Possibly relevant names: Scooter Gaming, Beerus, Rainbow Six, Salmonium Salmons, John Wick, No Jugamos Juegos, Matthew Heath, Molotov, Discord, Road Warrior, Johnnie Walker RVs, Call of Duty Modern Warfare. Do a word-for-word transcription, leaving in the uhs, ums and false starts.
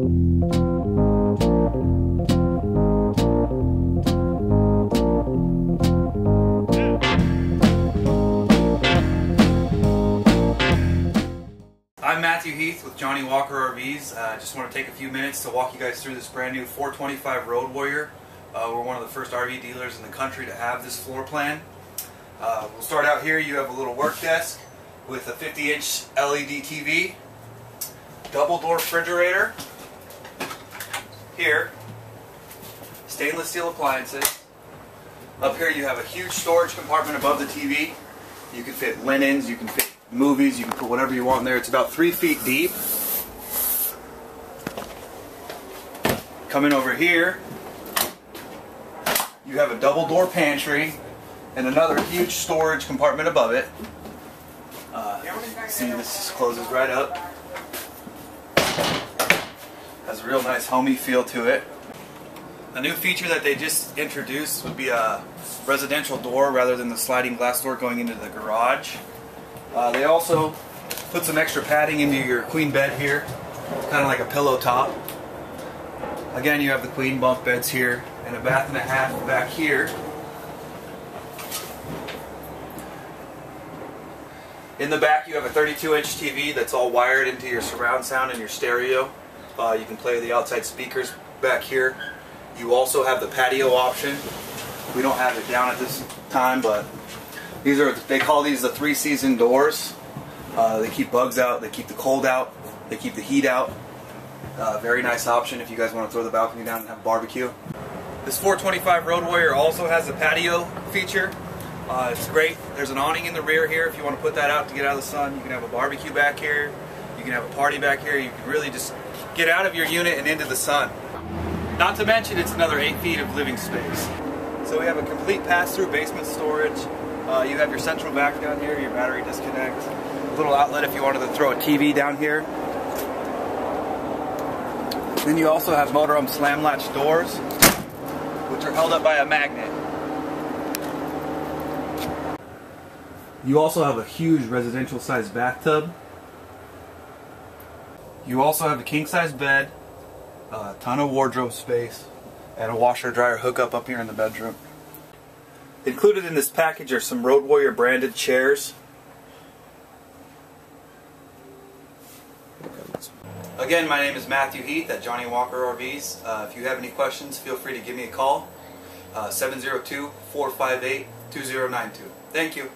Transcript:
I'm Matthew Heath with Johnnie Walker R Vs. I uh, just want to take a few minutes to walk you guys through this brand new four twenty-five Road Warrior. Uh, we're one of the first R V dealers in the country to have this floor plan. Uh, we'll start out here. You have a little work desk with a fifty inch L E D T V, double door refrigerator, here, stainless steel appliances. Up here you have a huge storage compartment above the T V. You can fit linens, you can fit movies, you can put whatever you want in there. It's about three feet deep. Coming over here, you have a double door pantry and another huge storage compartment above it. Uh, see, this closes right up. Has a real nice homey feel to it. A new feature that they just introduced would be a residential door rather than the sliding glass door going into the garage. Uh, they also put some extra padding into your queen bed here, kind of like a pillow top. Again, you have the queen bunk beds here and a bath and a half back here. In the back you have a thirty-two inch T V that's all wired into your surround sound and your stereo. Uh, you can play the outside speakers back here. You also have the patio option. We don't have it down at this time, but these are, they call these the three season doors. Uh, they keep bugs out, they keep the cold out, they keep the heat out. Uh, very nice option if you guys want to throw the balcony down and have a barbecue. This four twenty-five Road Warrior also has a patio feature. Uh, it's great. There's an awning in the rear here if you want to put that out to get out of the sun. You can have a barbecue back here, you can have a party back here, you can really just get out of your unit and into the sun. Not to mention it's another eight feet of living space. So we have a complete pass-through basement storage. Uh, you have your central vac down here, your battery disconnect, a little outlet if you wanted to throw a T V down here. Then you also have motorhome slam latch doors, which are held up by a magnet. You also have a huge residential sized bathtub. You also have a king size bed, a ton of wardrobe space, and a washer dryer hookup up here in the bedroom. Included in this package are some Road Warrior branded chairs. Again, my name is Matthew Heath at Johnnie Walker R Vs. Uh, if you have any questions, feel free to give me a call, uh, seven zero two, four five eight, two zero nine two. Thank you.